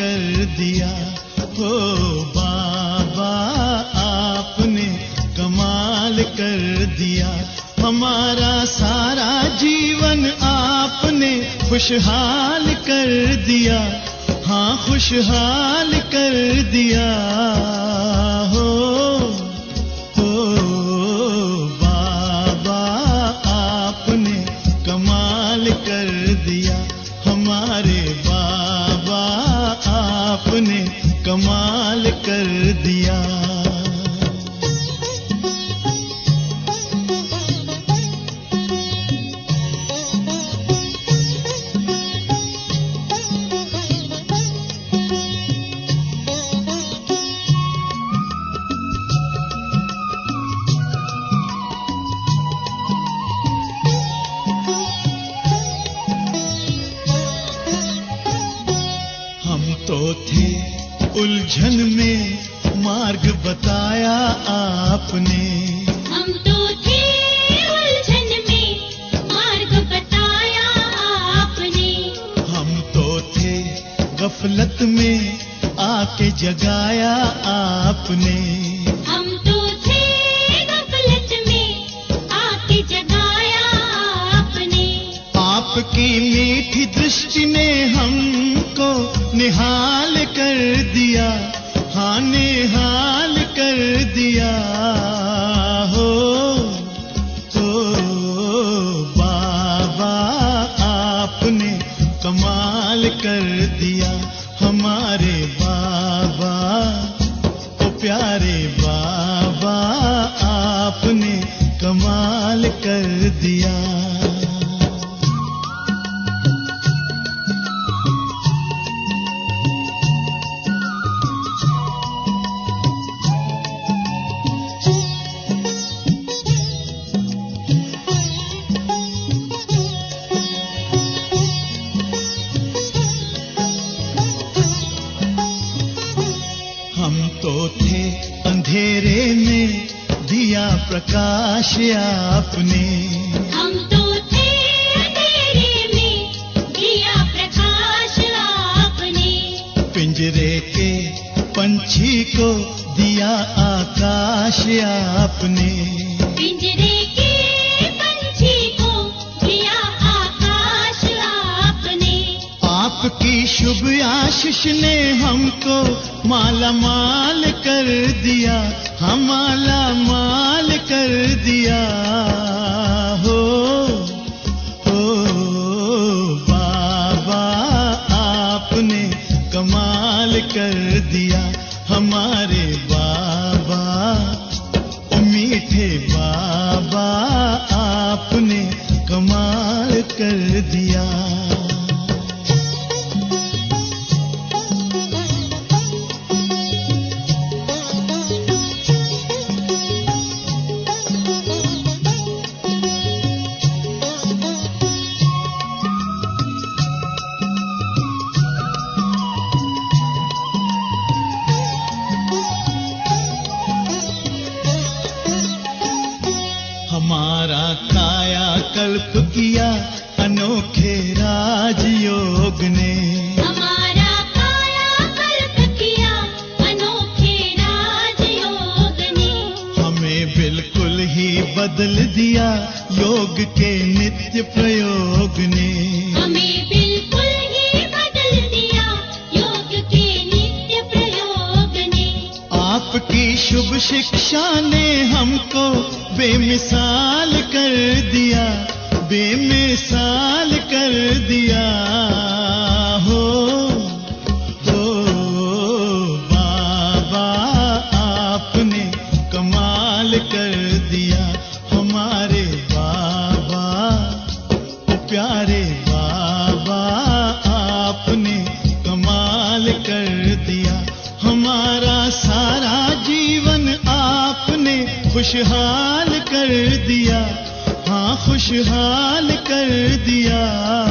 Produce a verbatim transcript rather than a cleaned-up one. कर दिया हो बाबा, आपने कमाल कर दिया। हमारा सारा जीवन आपने खुशहाल कर दिया, हाँ खुशहाल कर दिया हो। हो बाबा आपने कमाल कर दिया, हमारे बाबा आपने कमाल कर दिया। उलझन में मार्ग बताया आपने, हम तो थे उलझन में मार्ग बताया आपने, हम तो थे गफलत में आके जगाया आपने, हम तो थे गफलत में आके जगाया आपने। आपकी मीठी दृष्टि ने हमको निहाल कर दिया, हाँ निहाल कर दिया हो। हो बाबा आपने कमाल कर दिया, हमारे बाबा ओ प्यारे बाबा आपने कमाल कर दिया। प्रकाश आपने, हम तो थे अंधेरे में दिया प्रकाश आपने, पिंजरे के पंछी को दिया आकाश आपने, पिंजरे के पंछी को दिया आकाश आपने। आपकी शुभ आशीष ने हमको माला माल कर दिया, हमाला माल कर दिया हो। हो बाबा आपने कमाल कर दिया, हमारे बाबा ओ मीठे बाबा आपने कमाल कर दिया। कल्प किया अनोखे राजयोग ने, हमारा काया कल्प किया अनोखे राजयोग ने, हमें बिल्कुल ही बदल दिया योग के नित्य प्रयोग ने, हमें बिल्कुल ही बदल दिया योग के नित्य प्रयोग ने। आपकी शुभ शिक्षा ने हमको बेमिसाल कर दिया, बेमिसाल कर दिया हो। हो बाबा आपने कमाल कर दिया, हमारे बाबा ओ प्यारे बाबा आपने कमाल कर दिया। हमारा सारा जीवन आपने खुशहाल कर दिया, हाँ खुशहाल कर दिया।